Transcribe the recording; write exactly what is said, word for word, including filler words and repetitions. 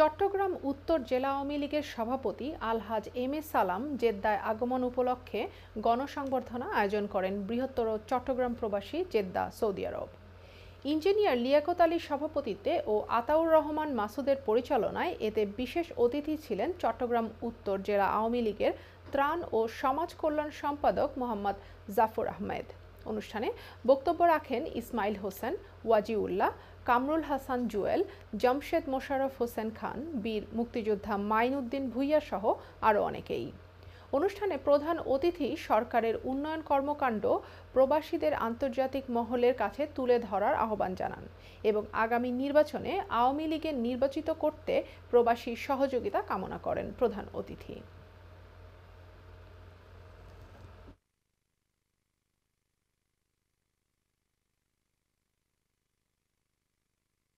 চট্টগ্রাম উত্তর জেলা আওয়ামী লীগের সভাপতি আল হাজ এম এ সালাম জেদ্দায় আগমন উপলক্ষে গণসংবর্ধনা আয়োজন করেন বৃহত্তর চট্টগ্রাম প্রবাসী Jeddah Saudi Arab. Engineer Liaquat আলীর সভাপতিত্বে ও আতাউর রহমান মাসুদের পরিচালনায় এতে বিশেষ অতিথি ছিলেন চট্টগ্রাম উত্তর জেলা আওয়ামী লীগের ত্রাণ ও সমাজ কল্যাণ সম্পাদক মোহাম্মদ জাফর আহমেদ। অনুষ্ঠানে বক্তব্য রাখেন ইসমাইল হোসেন, ওয়াজিউল্লাহ, কামরুল হাসান জুয়েল, জামশেদ মোশারফ হোসেন খান, বীর মুক্তিযোদ্ধা মাইনুদ্দিন ভুইয়া সহ আরও অনেকেই। অনুষ্ঠানে প্রধান অতিথি সরকারের উন্নয়ন কর্মকাণ্ড প্রবাসীদের আন্তর্জাতিক মহলের কাছে তুলে ধরার আহ্বান জানান এবং আগামী নির্বাচনে আওয়ামী লীগের নির্বাচিত করতে প্রবাসী সহযোগিতা কামনা করেন প্রধান অতিথি।